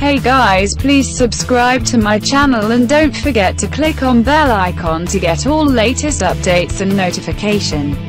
Hey guys, please subscribe to my channel and don't forget to click on bell icon to get all latest updates and notification.